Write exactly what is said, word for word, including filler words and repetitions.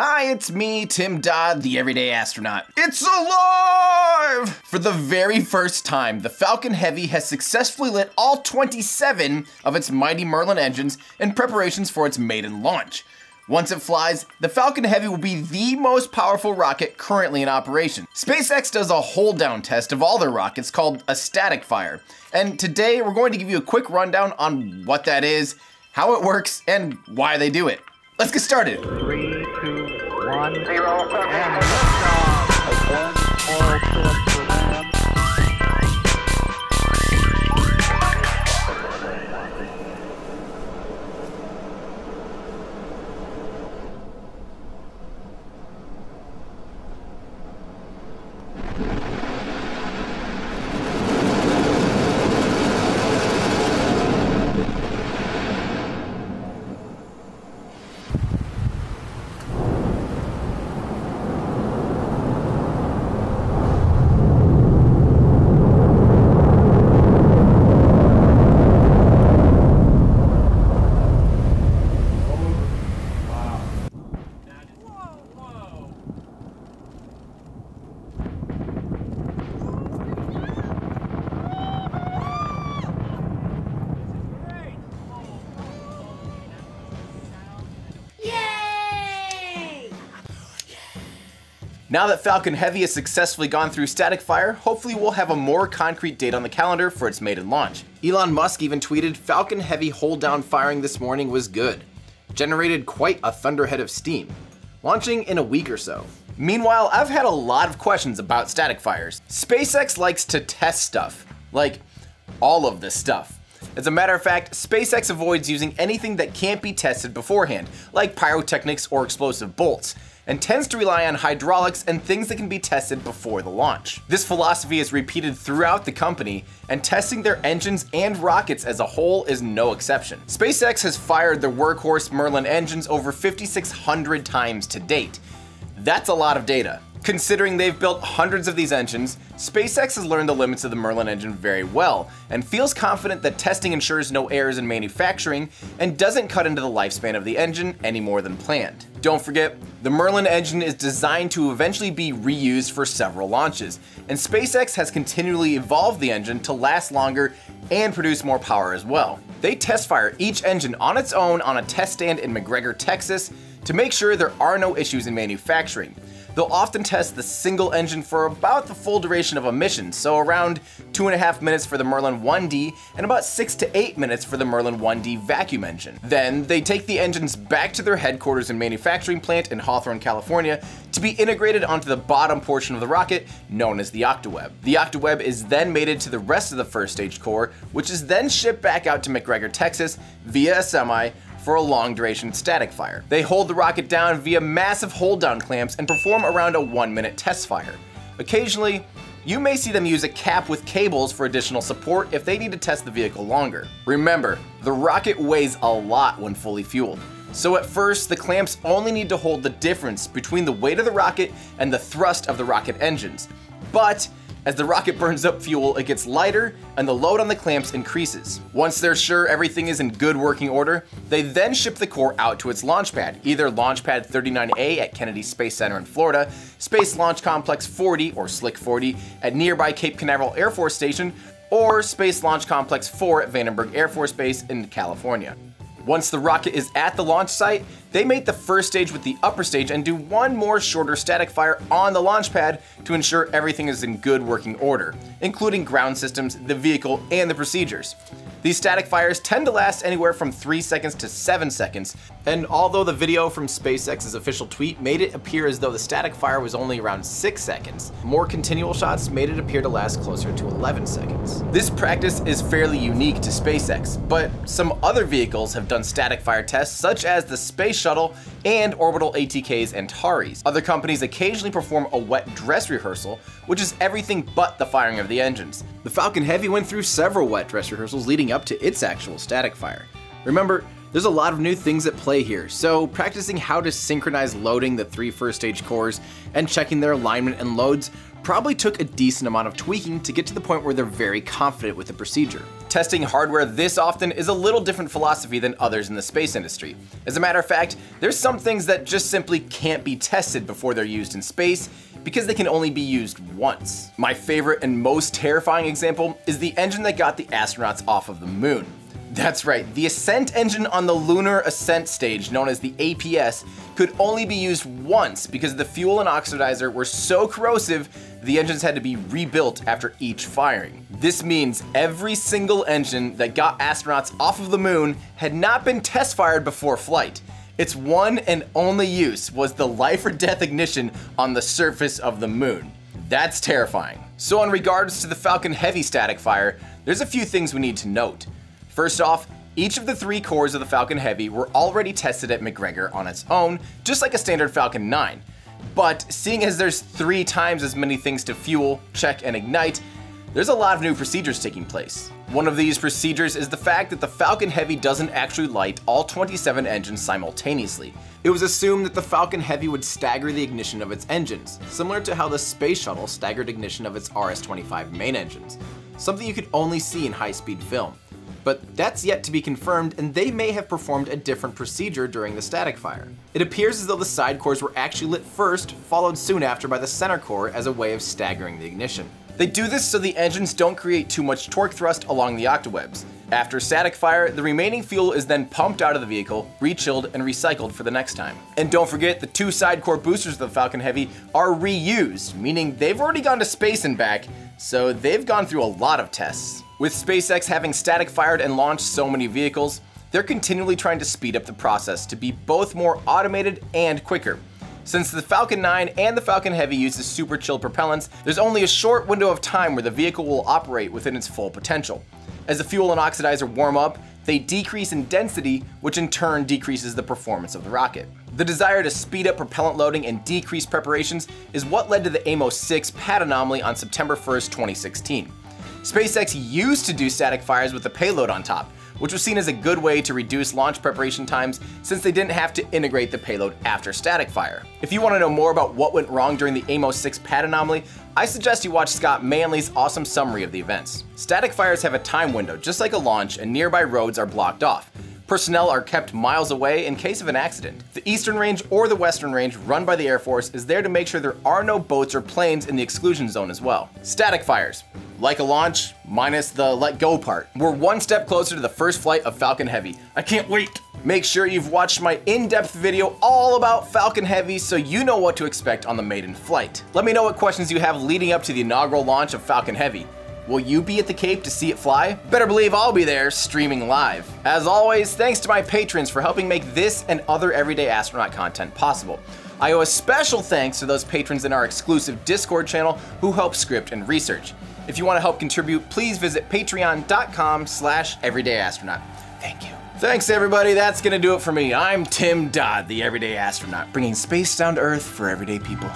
Hi, it's me, Tim Dodd, the Everyday Astronaut. It's alive! For the very first time, the Falcon Heavy has successfully lit all twenty-seven of its mighty Merlin engines in preparations for its maiden launch. Once it flies, the Falcon Heavy will be the most powerful rocket currently in operation. SpaceX does a hold-down test of all their rockets called a static fire, and today we're going to give you a quick rundown on what that is, how it works, and why they do it. Let's get started. Three, two, one, zero, and liftoff. Now that Falcon Heavy has successfully gone through static fire, hopefully we'll have a more concrete date on the calendar for its maiden launch. Elon Musk even tweeted, "Falcon Heavy hold down firing this morning was good. Generated quite a thunderhead of steam. Launching in a week or so." Meanwhile, I've had a lot of questions about static fires. SpaceX likes to test stuff. Like, all of this stuff. As a matter of fact, SpaceX avoids using anything that can't be tested beforehand, like pyrotechnics or explosive bolts, and tends to rely on hydraulics and things that can be tested before the launch. This philosophy is repeated throughout the company, and testing their engines and rockets as a whole is no exception. SpaceX has fired their workhorse Merlin engines over fifty-six hundred times to date. That's a lot of data. Considering they've built hundreds of these engines, SpaceX has learned the limits of the Merlin engine very well, and feels confident that testing ensures no errors in manufacturing and doesn't cut into the lifespan of the engine any more than planned. Don't forget, the Merlin engine is designed to eventually be reused for several launches, and SpaceX has continually evolved the engine to last longer and produce more power as well. They test fire each engine on its own on a test stand in McGregor, Texas, to make sure there are no issues in manufacturing. They'll often test the single engine for about the full duration of a mission, so around two and a half minutes for the Merlin one D and about six to eight minutes for the Merlin one D vacuum engine. Then they take the engines back to their headquarters and manufacturing plant in Hawthorne, California, to be integrated onto the bottom portion of the rocket, known as the OctaWeb. The OctaWeb is then mated to the rest of the first stage core, which is then shipped back out to McGregor, Texas, via a semi, for a long duration static fire. They hold the rocket down via massive hold down clamps and perform around a one minute test fire. Occasionally, you may see them use a cap with cables for additional support if they need to test the vehicle longer. Remember, the rocket weighs a lot when fully fueled. So at first, the clamps only need to hold the difference between the weight of the rocket and the thrust of the rocket engines. But as the rocket burns up fuel, it gets lighter and the load on the clamps increases. Once they're sure everything is in good working order, they then ship the core out to its launch pad, either Launch Pad thirty-nine A at Kennedy Space Center in Florida, Space Launch Complex forty or Slick forty at nearby Cape Canaveral Air Force Station, or Space Launch Complex four at Vandenberg Air Force Base in California. Once the rocket is at the launch site, they mate the first stage with the upper stage and do one more shorter static fire on the launch pad to ensure everything is in good working order, including ground systems, the vehicle, and the procedures. These static fires tend to last anywhere from three seconds to seven seconds, and although the video from SpaceX's official tweet made it appear as though the static fire was only around six seconds, more continual shots made it appear to last closer to eleven seconds. This practice is fairly unique to SpaceX, but some other vehicles have done static fire tests, such as the Space Shuttle and orbital A T K's Antares. Other companies occasionally perform a wet dress rehearsal, which is everything but the firing of the engines. The Falcon Heavy went through several wet dress rehearsals leading up to its actual static fire. Remember, there's a lot of new things at play here, so practicing how to synchronize loading the three first stage cores and checking their alignment and loads probably took a decent amount of tweaking to get to the point where they're very confident with the procedure. Testing hardware this often is a little different philosophy than others in the space industry. As a matter of fact, there's some things that just simply can't be tested before they're used in space because they can only be used once. My favorite and most terrifying example is the engine that got the astronauts off of the moon. That's right, the ascent engine on the lunar ascent stage, known as the A P S, could only be used once because the fuel and oxidizer were so corrosive, the engines had to be rebuilt after each firing. This means every single engine that got astronauts off of the moon had not been test fired before flight. Its one and only use was the life or death ignition on the surface of the moon. That's terrifying. So in regards to the Falcon Heavy static fire, there's a few things we need to note. First off, each of the three cores of the Falcon Heavy were already tested at McGregor on its own, just like a standard Falcon nine. But seeing as there's three times as many things to fuel, check, and ignite, there's a lot of new procedures taking place. One of these procedures is the fact that the Falcon Heavy doesn't actually light all twenty-seven engines simultaneously. It was assumed that the Falcon Heavy would stagger the ignition of its engines, similar to how the Space Shuttle staggered ignition of its R S twenty-five main engines, something you could only see in high-speed film. But that's yet to be confirmed, and they may have performed a different procedure during the static fire. It appears as though the side cores were actually lit first, followed soon after by the center core as a way of staggering the ignition. They do this so the engines don't create too much torque thrust along the octawebs. After static fire, the remaining fuel is then pumped out of the vehicle, rechilled, and recycled for the next time. And don't forget, the two side core boosters of the Falcon Heavy are reused, meaning they've already gone to space and back, so they've gone through a lot of tests. With SpaceX having static fired and launched so many vehicles, they're continually trying to speed up the process to be both more automated and quicker. Since the Falcon nine and the Falcon Heavy uses super chilled propellants, there's only a short window of time where the vehicle will operate within its full potential. As the fuel and oxidizer warm up, they decrease in density, which in turn decreases the performance of the rocket. The desire to speed up propellant loading and decrease preparations is what led to the Amos six pad anomaly on September first, twenty sixteen. SpaceX used to do static fires with a payload on top, which was seen as a good way to reduce launch preparation times since they didn't have to integrate the payload after static fire. If you want to know more about what went wrong during the Amos six pad anomaly, I suggest you watch Scott Manley's awesome summary of the events. Static fires have a time window, just like a launch, and nearby roads are blocked off. Personnel are kept miles away in case of an accident. The Eastern Range or the Western Range, run by the Air Force, is there to make sure there are no boats or planes in the exclusion zone as well. Static fires, like a launch, minus the let go part. We're one step closer to the first flight of Falcon Heavy. I can't wait. Make sure you've watched my in-depth video all about Falcon Heavy so you know what to expect on the maiden flight. Let me know what questions you have leading up to the inaugural launch of Falcon Heavy. Will you be at the Cape to see it fly? Better believe I'll be there, streaming live. As always, thanks to my patrons for helping make this and other Everyday Astronaut content possible. I owe a special thanks to those patrons in our exclusive Discord channel who help script and research. If you want to help contribute, please visit patreon.com slash everydayastronaut. Thank you. Thanks everybody, that's gonna do it for me. I'm Tim Dodd, the Everyday Astronaut, bringing space down to Earth for everyday people.